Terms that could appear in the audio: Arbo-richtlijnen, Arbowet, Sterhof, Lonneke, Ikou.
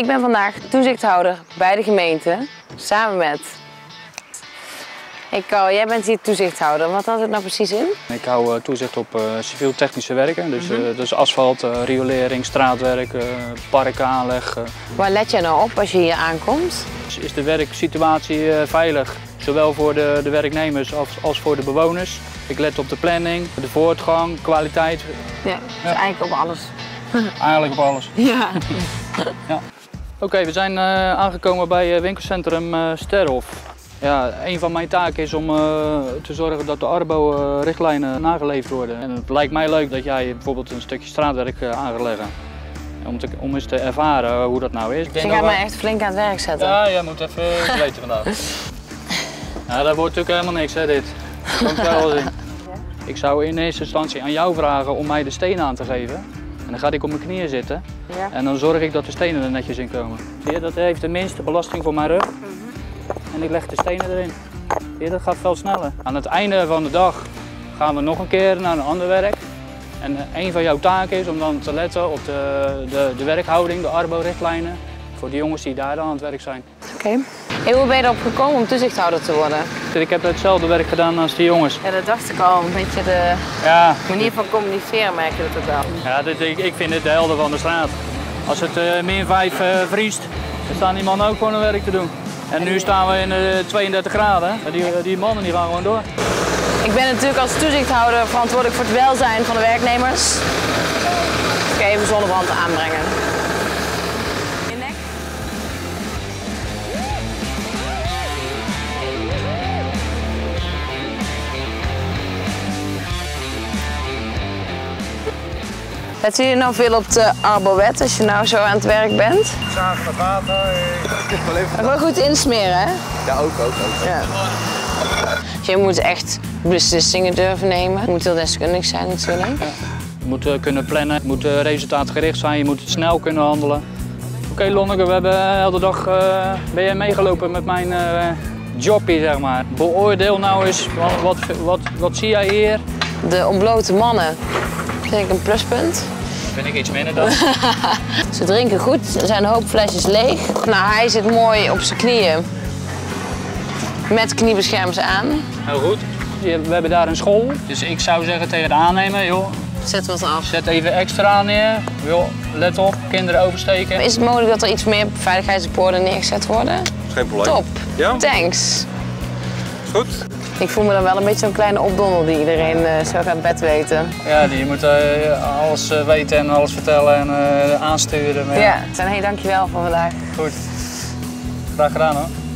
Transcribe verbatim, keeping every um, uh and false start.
Ik ben vandaag toezichthouder bij de gemeente, samen met... Ikou, jij bent hier toezichthouder. Wat houdt het nou precies in? Ik hou uh, toezicht op uh, civiel-technische werken. Dus, mm-hmm. uh, dus asfalt, uh, riolering, straatwerk, uh, parkaanleg. Uh. Waar let jij nou op als je hier aankomt? Is, is de werksituatie uh, veilig? Zowel voor de, de werknemers als, als voor de bewoners. Ik let op de planning, de voortgang, kwaliteit. Ja, dus ja. Eigenlijk op alles. Eigenlijk op alles. Ja. Ja. Oké, okay, we zijn uh, aangekomen bij winkelcentrum uh, Sterhof. Ja, een van mijn taken is om uh, te zorgen dat de Arbo-richtlijnen nageleefd worden. En het lijkt mij leuk dat jij bijvoorbeeld een stukje straatwerk uh, aan gaat leggen. Om, te, om eens te ervaren hoe dat nou is. Dus je gaat mij echt flink aan het werk zetten. Ja, jij moet even iets weten vandaag. Ja, dat wordt natuurlijk helemaal niks, hè, dit. Dat kan ik wel zien. Ik zou in eerste instantie aan jou vragen om mij de stenen aan te geven. En dan ga ik op mijn knieën zitten. Ja. En dan zorg ik dat de stenen er netjes in komen. Zie je, dat heeft de minste belasting voor mijn rug. En ik leg de stenen erin. Zie je, dat gaat veel sneller. Aan het einde van de dag gaan we nog een keer naar een ander werk. En een van jouw taken is om dan te letten op de, de, de werkhouding, de Arbo-richtlijnen. Voor de jongens die daar dan aan het werk zijn. Oké. Okay. Hey, hoe ben je erop gekomen om toezichthouder te worden? Ik heb hetzelfde werk gedaan als die jongens. Ja, dat dacht ik al. Een beetje de ja. manier van communiceren merk je dat ook wel. Ja, dit, ik, ik vind dit de helden van de straat. Als het uh, min vijf uh, vriest, dan staan die mannen ook gewoon hun werk te doen. En nu staan we in uh, tweeëndertig graden. Die, die mannen die gaan gewoon door. Ik ben natuurlijk als toezichthouder verantwoordelijk voor het welzijn van de werknemers. Ik ga even zonnebrand aanbrengen. Let jullie nou veel op de Arbowet als je nou zo aan het werk bent? Zagen met water. Ook wel goed insmeren, hè? Ja, ook, ook, ook. Ja. Dus je moet echt beslissingen durven nemen. Je moet heel deskundig zijn natuurlijk. Ja. Je moet uh, kunnen plannen, je moet uh, resultaatgericht zijn, je moet snel kunnen handelen. Oké, okay, Lonneke, we hebben de hele dag uh, ben jij meegelopen met mijn uh, jobje, zeg maar. Beoordeel nou eens, wat, wat, wat, wat zie jij hier? De ontblote mannen. Vind ik een pluspunt. Vind ik iets minder dan. Ze drinken goed, er zijn een hoop flesjes leeg. Nou, hij zit mooi op zijn knieën. Met kniebeschermers aan. Heel goed. We hebben daar een school. Dus ik zou zeggen tegen de aannemer, joh. Zet wat af. Zet even extra neer. Joh, let op, kinderen oversteken. Is het mogelijk dat er iets meer veiligheidsborden neergezet worden? Geen probleem. Top. Ja? Thanks. Goed. Ik voel me dan wel een beetje zo'n kleine opdonder die iedereen uh, zo gaat bed weten. Ja, die moet uh, alles uh, weten en alles vertellen en uh, aansturen. Maar ja, ja. Dan, hey, dankjewel voor vandaag. Goed. Graag gedaan hoor.